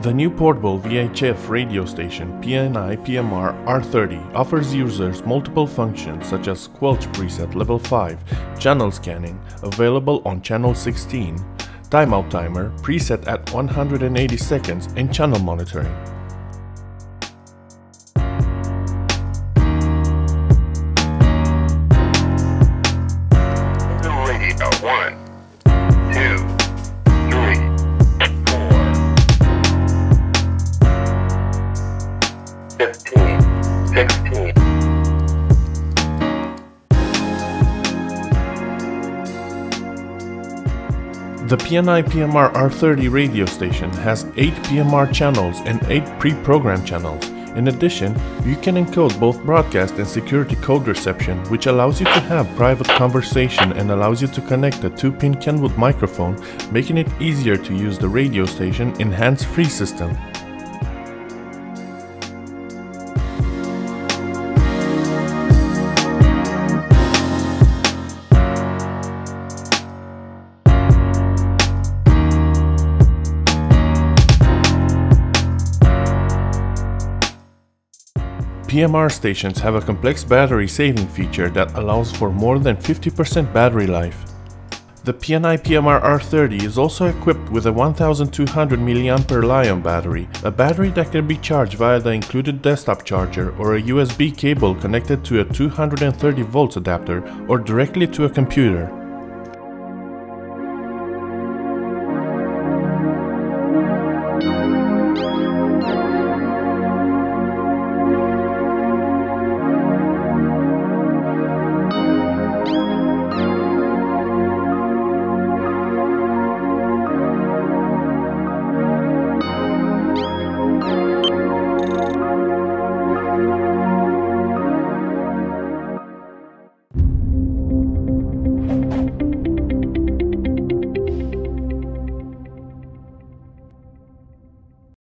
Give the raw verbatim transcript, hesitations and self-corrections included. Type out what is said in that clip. The new portable V H F radio station P N I P M R R thirty offers users multiple functions such as squelch preset level five, channel scanning, available on channel sixteen, timeout timer, preset at one hundred eighty seconds, and channel monitoring. Radio one. fifteen, sixteen. The P N I P M R R thirty radio station has eight P M R channels and eight pre-programmed channels. In addition, you can encode both broadcast and security code reception, which allows you to have private conversation and allows you to connect a two-pin Kenwood microphone, making it easier to use the radio station in hands-free system. P M R stations have a complex battery saving feature that allows for more than fifty percent battery life. The P N I P M R R thirty is also equipped with a one thousand two hundred milliamp hour battery, a battery that can be charged via the included desktop charger or a U S B cable connected to a two hundred thirty volt adapter or directly to a computer.